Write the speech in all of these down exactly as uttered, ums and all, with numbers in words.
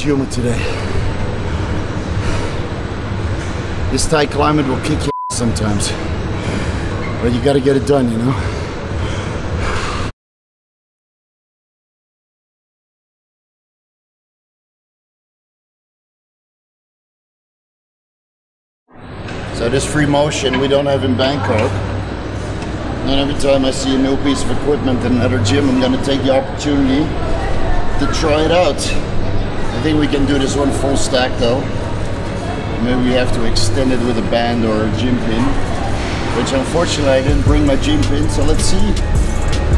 tumor today. This Thai climate will kick your ass sometimes. But you gotta get it done, you know? So this free motion we don't have in Bangkok. And every time I see a new piece of equipment in another gym, I'm gonna take the opportunity to try it out. I think we can do this one full stack though. Maybe we have to extend it with a band or a gym pin, which unfortunately I didn't bring my gym pin. So let's see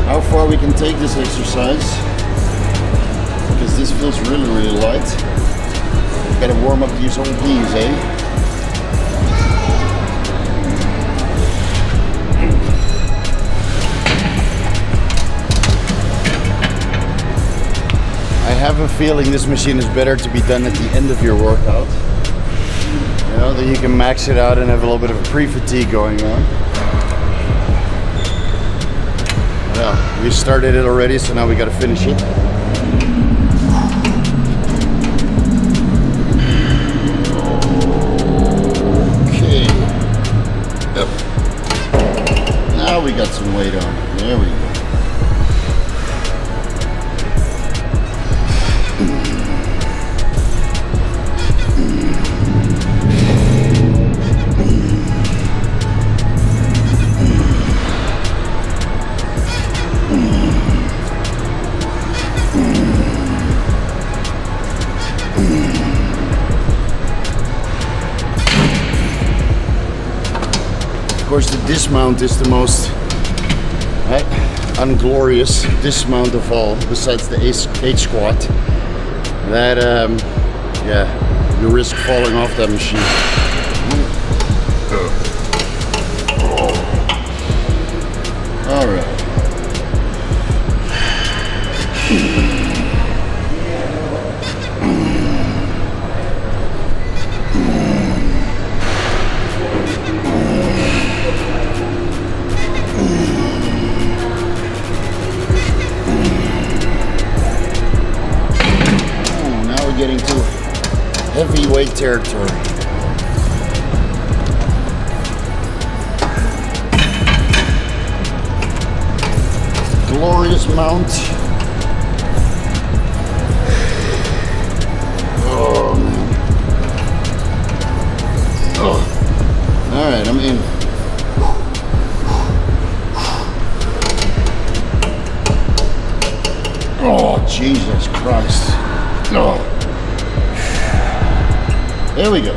how far we can take this exercise, because this feels really, really light. Gotta warm up these whole knees, eh? I have a feeling this machine is better to be done at the end of your workout. You know, that you can max it out and have a little bit of a pre-fatigue going on. Well, we started it already, so now we gotta finish it. Okay. Yep. Now we got some weight on. There we go. Of course, the dismount is the most right, unglorious dismount of all, besides the H squat. That, um, yeah, you risk falling off that machine. All right. Getting to heavyweight territory. Glorious mount. Oh, man. Oh. All right, I'm in. Oh, Jesus Christ. No. Oh. There we go.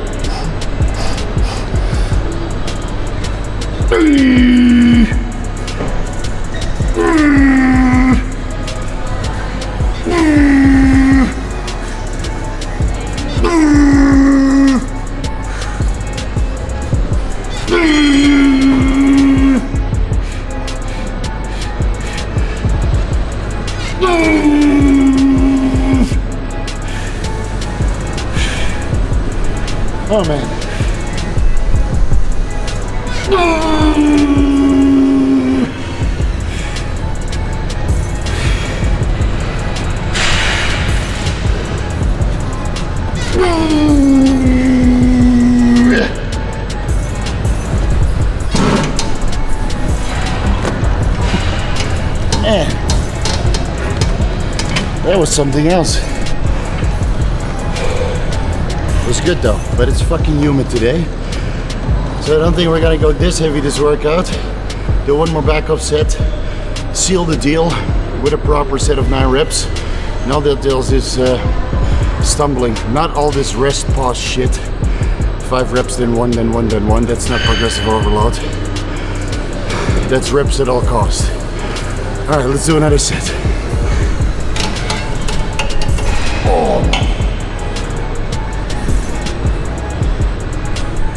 Oh man. Man. That was something else. It's good though, but it's fucking humid today. So I don't think we're gonna go this heavy this workout. Do one more backup set, seal the deal with a proper set of nine reps. Now that deals is uh, stumbling. Not all this rest pause shit. Five reps, then one, then one, then one. That's not progressive overload. That's reps at all costs. All right, let's do another set. Oh.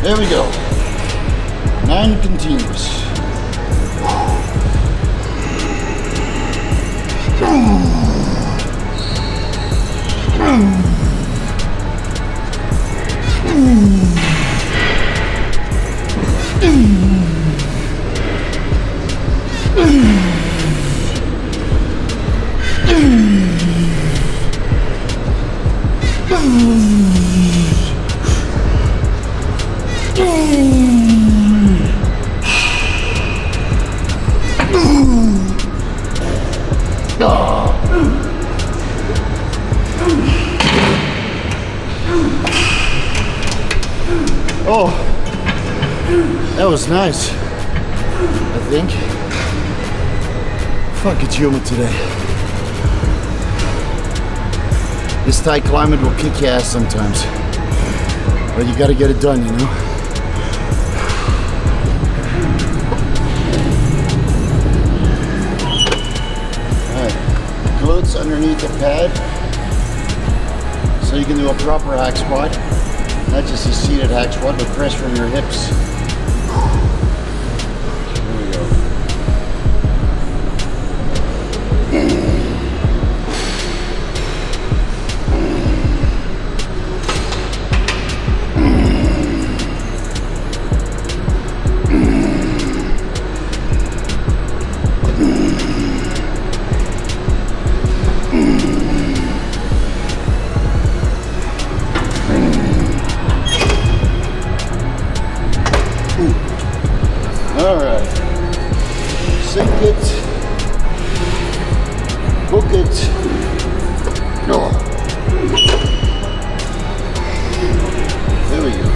There we go. Nine continuous. Oh, that was nice, I think. Fuck, it's humid today. This Thai climate will kick your ass sometimes, but you gotta get it done, you know? Alright, glutes underneath the pad, so you can do a proper hack squat. Not just a seated hack squat, but press from your hips. Here we go.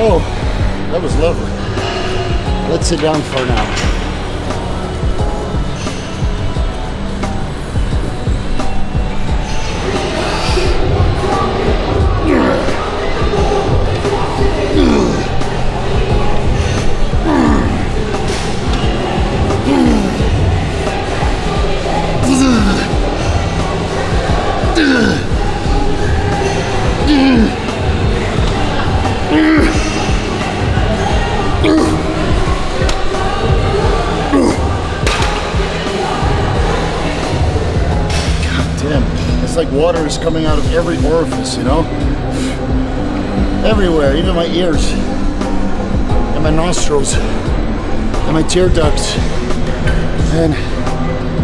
Oh, that was lovely. Let's sit down for now. Like water is coming out of every orifice, you know? Everywhere, even my ears, and my nostrils, and my tear ducts, and,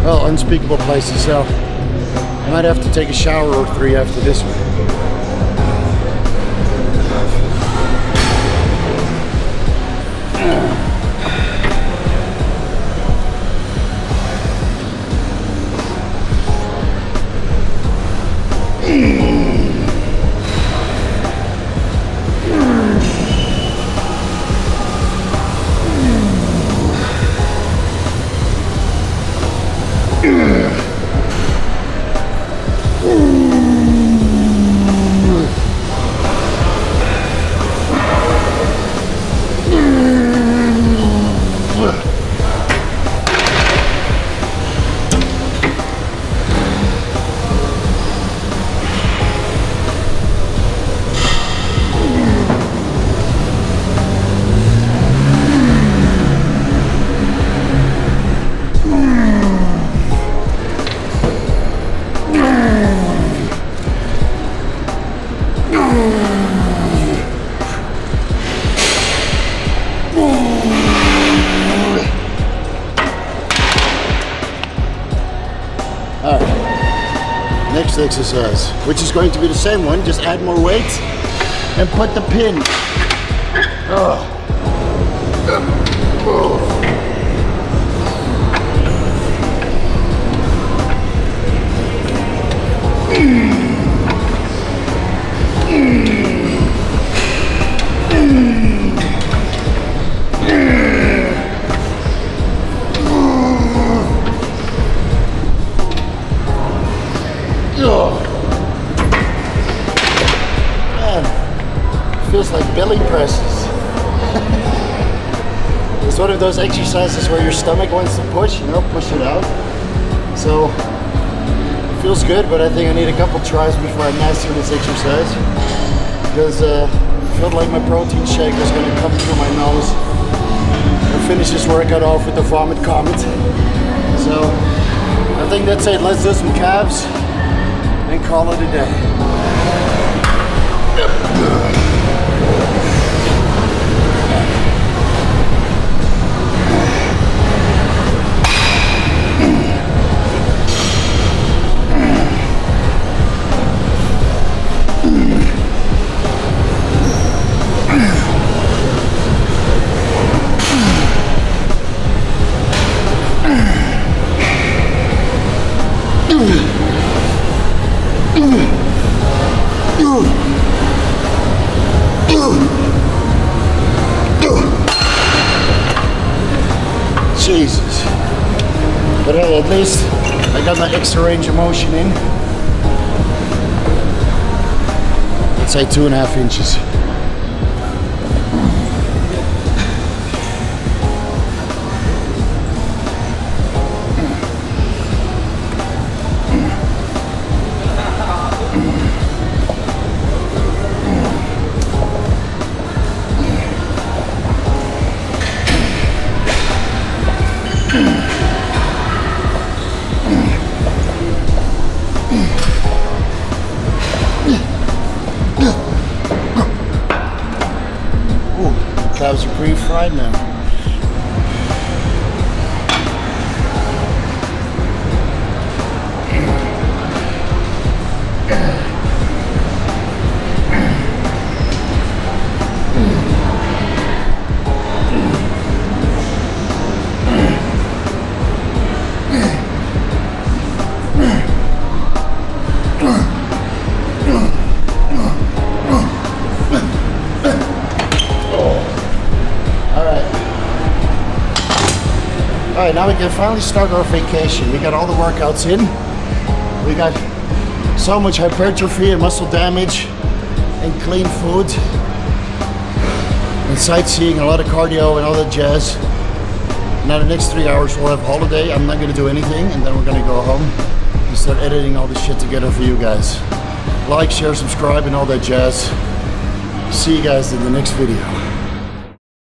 well, unspeakable places, so I might have to take a shower or three after this one. exercise, which is going to be the same one, just add more weight and put the pin. Oh. Oh. Man, feels like belly presses. It's one of those exercises where your stomach wants to push, you know, push it out. So it feels good, but I think I need a couple tries before I master this exercise, because uh, I felt like my protein shake was going to come through my nose and finish this workout off with the vomit comet. So I think that's it. Let's do some calves and call it a day. Jesus. But hey, at least I got my extra range of motion in. Let's say two and a half inches. Calves are pre-fried now. Alright, now we can finally start our vacation. We got all the workouts in. We got so much hypertrophy and muscle damage and clean food and sightseeing, a lot of cardio and all that jazz. Now the next three hours we'll have holiday. I'm not gonna do anything, and then we're gonna go home and start editing all this shit together for you guys. Like, share, subscribe and all that jazz. See you guys in the next video.